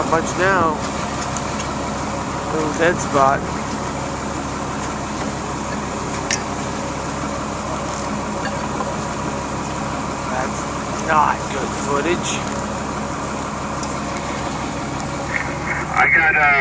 Not much now. Little dead spot. That's not good footage. I got